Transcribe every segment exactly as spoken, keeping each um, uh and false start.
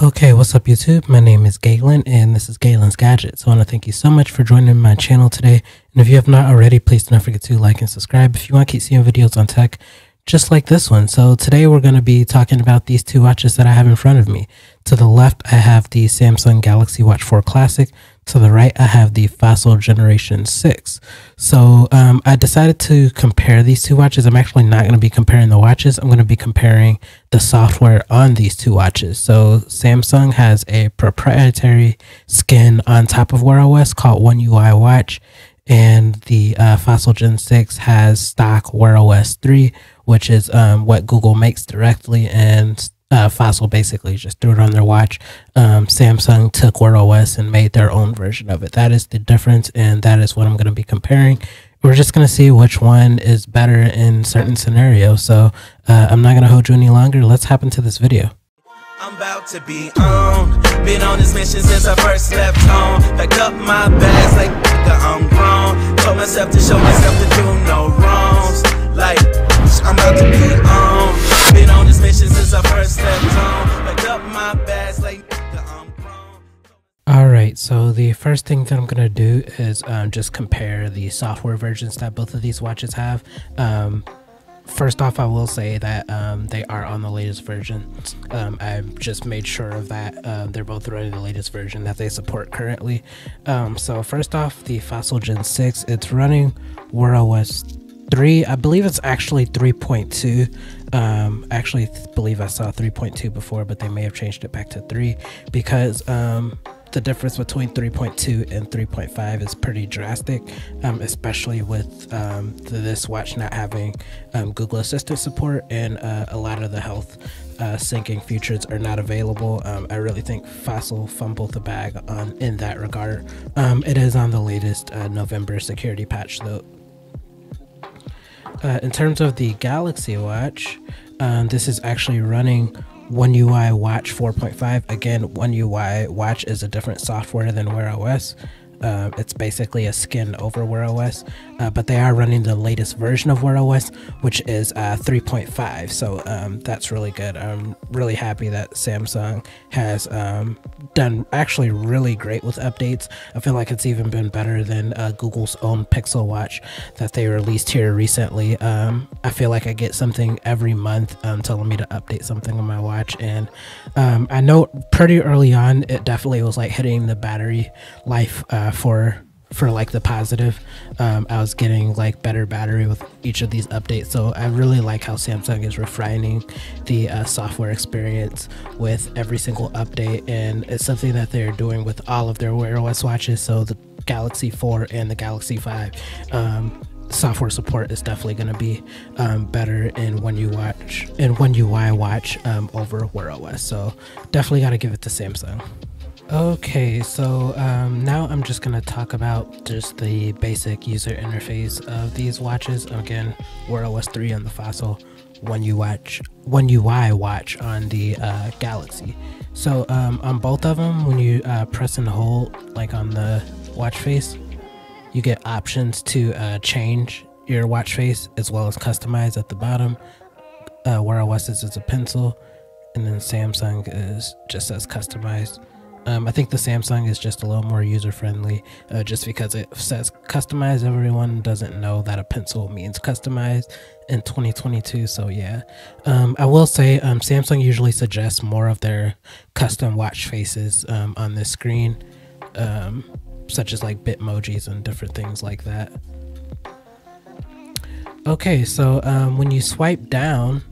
Okay, what's up YouTube? My name is Gaylon and this is Gaylon's Gadgets. I want to thank you so much for joining my channel today. And if you have not already, please don't forget to like and subscribe if you want to keep seeing videos on tech just like this one. So today we're going to be talking about these two watches that I have in front of me. To the left, I have the Samsung Galaxy Watch four Classic. To the right, I have the Fossil Generation six. So um, I decided to compare these two watches. I'm actually not going to be comparing the watches. I'm going to be comparing the software on these two watches. So Samsung has a proprietary skin on top of Wear O S called One U I Watch. And the uh, Fossil Gen six has stock Wear O S three, which is um, what Google makes directly, and Uh, Fossil basically just threw it on their watch. Um, Samsung took Wear O S and made their own version of it. That is the difference, and that is what I'm going to be comparing. We're just going to see which one is better in certain scenarios. So uh, I'm not going to hold you any longer. Let's hop into this video. I'm about to be on. Been on this mission since I first left home. Backed up my bags like I'm grown. Told myself to show myself to do no wrongs. Like I'm about to be on. Been on this mission since I first stepped on. Like up my bags like I'm grown. Alright, so the first thing that I'm gonna do is um, just compare the software versions that both of these watches have. Um, First off, I will say that um, they are on the latest version. Um, I've just made sure that uh, they're both running the latest version that they support currently. Um, so first off, the Fossil Gen six, it's running Wear O S three. I believe it's actually three point two. Um, I actually th believe I saw three point two before, but they may have changed it back to three because um, the difference between three point two and three point five is pretty drastic, um, especially with um, this watch not having um, Google Assistant support, and uh, a lot of the health uh, syncing features are not available. Um, I really think Fossil fumbled the bag on in that regard. Um, it is on the latest uh, November security patch though. Uh, in terms of the Galaxy Watch, um, this is actually running One U I Watch four point five. Again, One U I Watch is a different software than Wear O S. Uh, it's basically a skin over Wear O S, uh, but they are running the latest version of Wear O S, which is uh, three point five. So um, that's really good. I'm really happy that Samsung has um, done actually really great with updates. I feel like it's even been better than uh, Google's own Pixel Watch that they released here recently. Um, I feel like I get something every month um, telling me to update something on my watch, and um, I know pretty early on it definitely was like hitting the battery life. Uh, for for like the positive, um, I was getting like better battery with each of these updates. So I really like how Samsung is refining the uh, software experience with every single update, and it's something that they're doing with all of their Wear O S watches. So the Galaxy four and the Galaxy five, um, software support is definitely going to be um, better in One U I Watch and One U I Watch um, over Wear O S. So definitely got to give it to Samsung. Okay, so um, now I'm just going to talk about just the basic user interface of these watches. Again, Wear O S three on the Fossil, One U I Watch, One U I Watch on the uh, Galaxy. So um, on both of them, when you uh, press and hold like on the watch face, you get options to uh, change your watch face as well as customize at the bottom. Uh, Wear O S is a pencil, and then Samsung is just as customized. Um, I think the Samsung is just a little more user-friendly, uh, just because it says customized. Everyone doesn't know that a pencil means customized in twenty twenty-two, so yeah. Um, I will say um, Samsung usually suggests more of their custom watch faces um, on this screen, um, such as like Bitmojis and different things like that. Okay, so um, when you swipe down,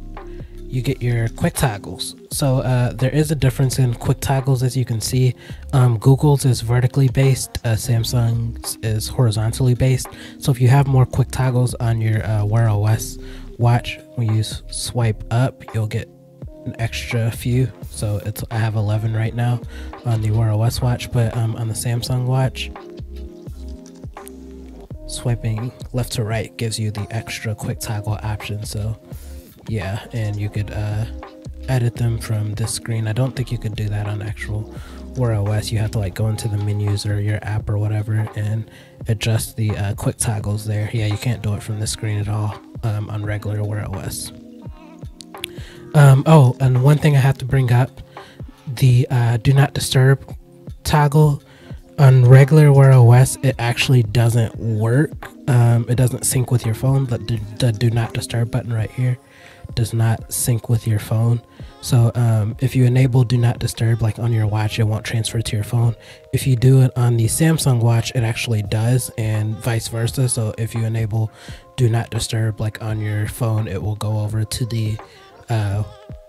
you get your quick toggles. So uh, there is a difference in quick toggles, as you can see. Um, Google's is vertically based, uh, Samsung's is horizontally based. So if you have more quick toggles on your uh, Wear O S watch, when you swipe up, you'll get an extra few. So it's, I have eleven right now on the Wear O S watch, but um, on the Samsung watch, swiping left to right gives you the extra quick toggle option. So yeah, and you could uh, edit them from this screen. I don't think you could do that on actual Wear O S. You have to like go into the menus or your app or whatever and adjust the uh, quick toggles there. Yeah, you can't do it from this screen at all um, on regular Wear O S. Um, oh, and one thing I have to bring up, the uh, do not disturb toggle on regular Wear O S, it actually doesn't work. Um, it doesn't sync with your phone. The do, the do not disturb button right here does not sync with your phone. So um, if you enable do not disturb like on your watch, it won't transfer to your phone. If you do it on the Samsung watch, it actually does, and vice versa. So if you enable do not disturb like on your phone, it will go over to the uh,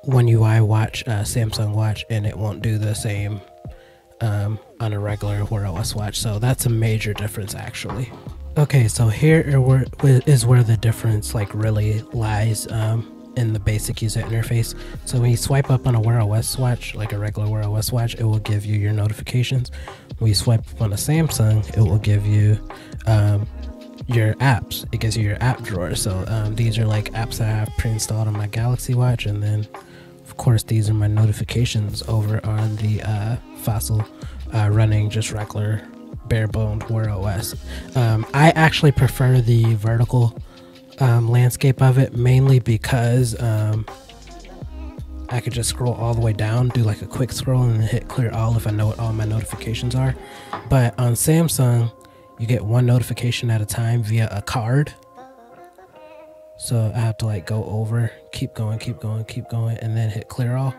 One U I watch, uh, Samsung watch, and it won't do the same um, on a regular Wear O S watch. So that's a major difference actually. Okay, so here is where the difference like really lies. Um, in the basic user interface. So when you swipe up on a Wear O S watch, like a regular Wear O S watch, it will give you your notifications. When you swipe up on a Samsung, it will give you um, your apps. It gives you your app drawer. So um, these are like apps that I have pre-installed on my Galaxy watch. And then of course, these are my notifications over on the uh, Fossil uh, running just regular bare-boned Wear O S. Um, I actually prefer the vertical Um, landscape of it, mainly because um, I could just scroll all the way down, do like a quick scroll and hit clear all if I know what all my notifications are. But on Samsung, you get one notification at a time via a card. So I have to like go over, keep going, keep going, keep going, and then hit clear all.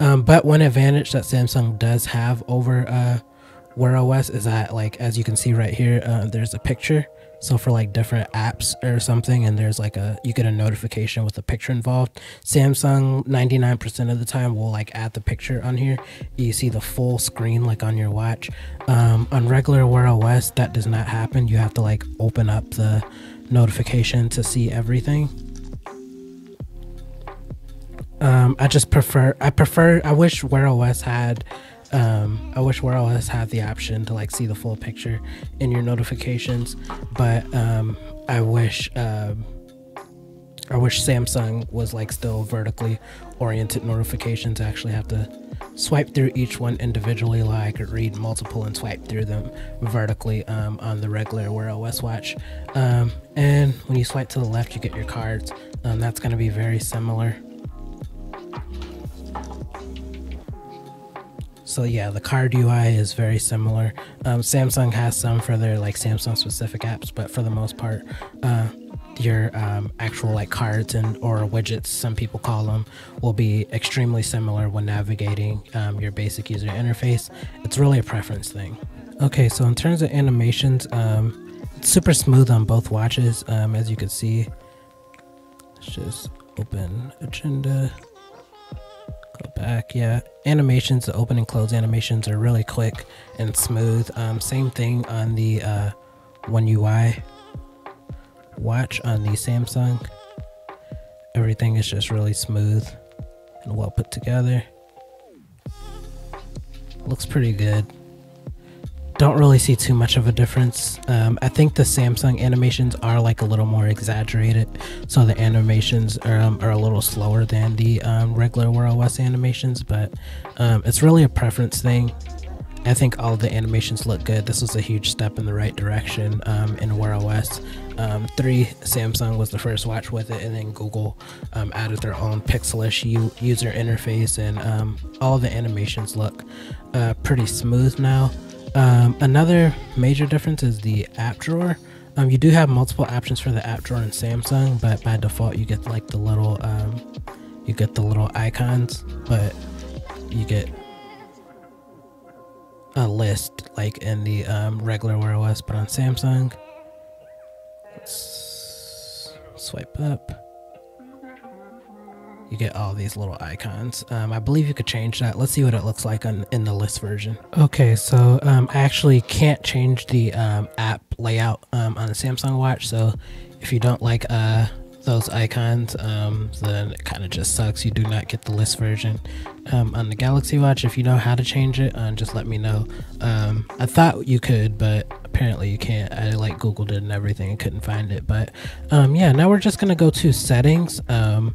Um, but one advantage that Samsung does have over uh, Wear O S is that, like, as you can see right here, uh, there's a picture. So for like different apps or something, and there's like a, you get a notification with a picture involved. Samsung ninety-nine percent of the time will like add the picture on here. You see the full screen like on your watch. Um, on regular Wear O S, that does not happen. You have to like open up the notification to see everything. Um, I just prefer, I prefer, I wish Wear O S had um i wish Wear O S had the option to like see the full picture in your notifications, but um i wish um i wish Samsung was like still vertically oriented notifications. I actually have to swipe through each one individually, like I could read multiple and swipe through them vertically um on the regular Wear O S watch. Um and when you swipe to the left, you get your cards. Um that's going to be very similar. So yeah, the card U I is very similar. Um, Samsung has some for their like Samsung specific apps, but for the most part, uh, your um, actual like cards and or widgets, some people call them, will be extremely similar when navigating um, your basic user interface. It's really a preference thing. Okay, so in terms of animations, um, it's super smooth on both watches. Um, as you can see, let's just open agenda. Go back. Yeah, animations, the open and close animations are really quick and smooth. Um, same thing on the uh, One U I watch. On the Samsung, everything is just really smooth and well put together. Looks pretty good. Don't really see too much of a difference. Um, I think the Samsung animations are like a little more exaggerated. So the animations are, um, are a little slower than the um, regular Wear O S animations, but um, it's really a preference thing. I think all the animations look good. This was a huge step in the right direction um, in Wear O S. Um, three, Samsung was the first watch with it, and then Google um, added their own pixelish u user interface, and um, all the animations look uh, pretty smooth now. Um, another major difference is the app drawer. Um, you do have multiple options for the app drawer in Samsung, but by default you get like the little, um, you get the little icons, but you get a list like in the um, regular Wear O S. But on Samsung, let's swipe up. You get all these little icons. Um, I believe you could change that. Let's see what it looks like on, in the list version. Okay, so um, I actually can't change the um, app layout um, on the Samsung watch. So if you don't like uh, those icons, um, then it kind of just sucks. You do not get the list version. Um, on the Galaxy watch, if you know how to change it, um, just let me know. Um, I thought you could, but apparently you can't. I like Googled it and everything and couldn't find it. But um, yeah, now we're just gonna go to settings. Um,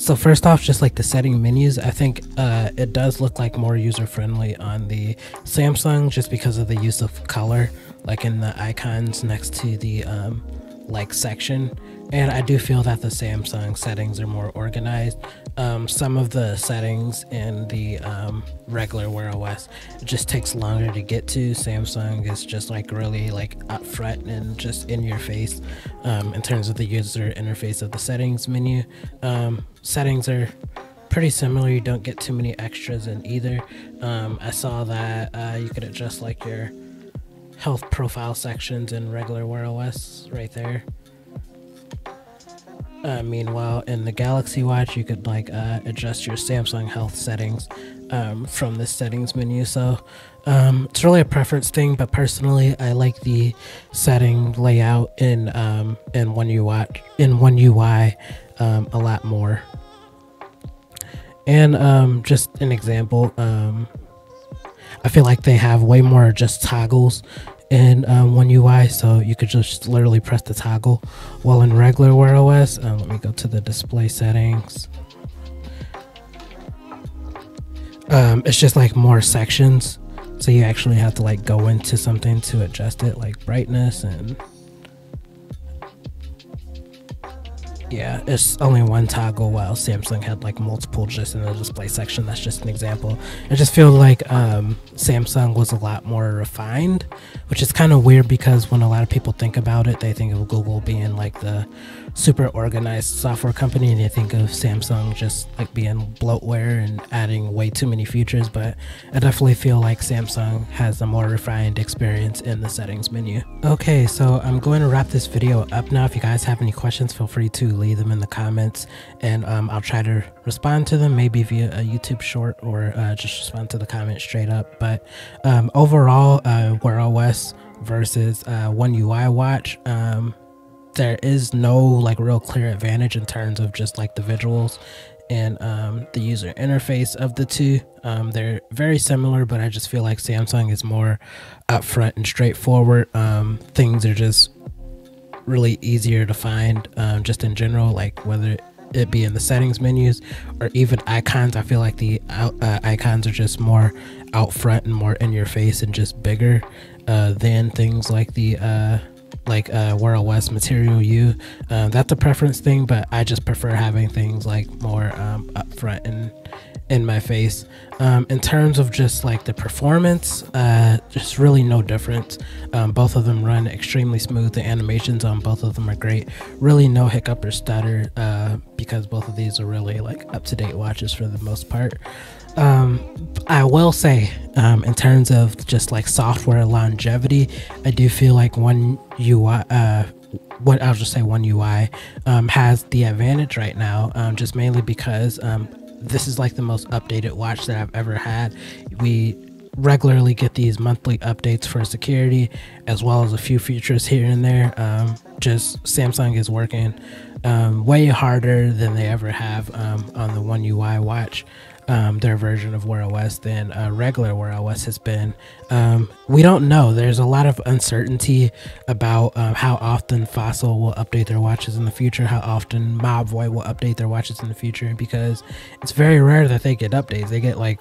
So first off, just like the setting menus, I think uh, it does look like more user-friendly on the Samsung just because of the use of color, like in the icons next to the um, like section. And I do feel that the Samsung settings are more organized. Um, some of the settings in the um, regular Wear O S just takes longer to get to. Samsung is just like really like up front and just in your face um, in terms of the user interface of the settings menu. Um, settings are pretty similar. You don't get too many extras in either. Um, I saw that uh, you could adjust like your health profile sections in regular Wear O S right there. Uh, meanwhile, in the Galaxy Watch, you could like uh, adjust your Samsung health settings um, from the settings menu. So um, it's really a preference thing, but personally, I like the setting layout in um, in One U I in One U I um, a lot more. And um, just an example, um, I feel like they have way more just toggles in um, One U I, so you could just literally press the toggle. While in regular Wear O S, um, let me go to the display settings. Um, it's just like more sections, so you actually have to like go into something to adjust it, like brightness, and yeah, it's only one toggle while Samsung had like multiple just in the display section. That's just an example. I just feel like um, Samsung was a lot more refined, which is kind of weird because when a lot of people think about it, they think of Google being like the super organized software company, and they think of Samsung just like being bloatware and adding way too many features. But I definitely feel like Samsung has a more refined experience in the settings menu. Okay, so I'm going to wrap this video up now. If you guys have any questions, feel free to leave them in the comments, and um, I'll try to respond to them, maybe via a YouTube short, or uh, just respond to the comment straight up. But um, overall, uh, Wear O S versus uh, One U I Watch, um, there is no like real clear advantage in terms of just like the visuals and um, the user interface of the two. Um, they're very similar, but I just feel like Samsung is more upfront and straightforward. Um, things are just really easier to find, um, just in general, like whether it be in the settings menus or even icons. I feel like the out, uh, icons are just more out front and more in your face and just bigger uh, than things like the uh, like uh, Wear O S Material U. Uh, that's a preference thing, but I just prefer having things like more um, up front and in my face. Um, in terms of just like the performance, uh, just really no difference. Um, both of them run extremely smooth. The animations on both of them are great. Really no hiccup or stutter uh, because both of these are really like up-to-date watches for the most part. Um, I will say um, in terms of just like software longevity, I do feel like One U I, uh, what I'll just say One U I um, has the advantage right now, um, just mainly because um, this is like the most updated watch that I've ever had. We regularly get these monthly updates for security, as well as a few features here and there. Um, just Samsung is working um, way harder than they ever have um, on the One U I Watch, um, their version of Wear O S, than uh, regular Wear O S has been. Um, we don't know. There's a lot of uncertainty about um, how often Fossil will update their watches in the future, how often Mobvoi will update their watches in the future, because it's very rare that they get updates. They get like,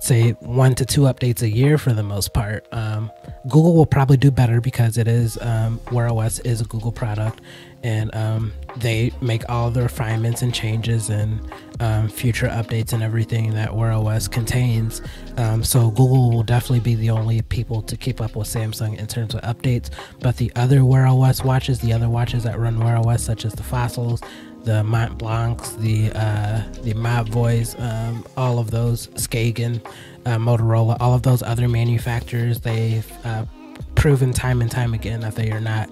say, one to two updates a year for the most part. Um, Google will probably do better because it is, um, Wear O S is a Google product, and um, they make all the refinements and changes and um, future updates and everything that Wear O S contains. Um, so Google will definitely be the only people to keep up with Samsung in terms of updates. But the other Wear O S watches, the other watches that run Wear O S, such as the Fossils, the Mont Blancs, the uh, the Mobvois, um, all of those, Skagen, uh, Motorola, all of those other manufacturers, they've uh, proven time and time again that they are not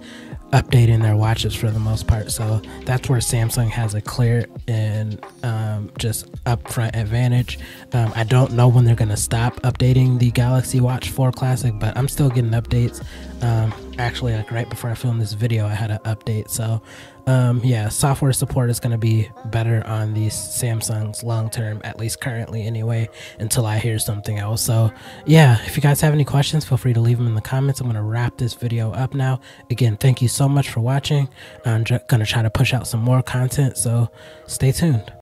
updating their watches for the most part. So that's where Samsung has a clear and um, just upfront advantage. Um, I don't know when they're going to stop updating the Galaxy Watch four Classic, but I'm still getting updates. Um, actually, like right before I filmed this video, I had an update. So um, yeah, software support is going to be better on these Samsungs long term, at least currently anyway, until I hear something else. So yeah, if you guys have any questions, feel free to leave them in the comments. I'm going to wrap this video up now. Again, thank you so much for watching. I'm going to try to push out some more content, so stay tuned.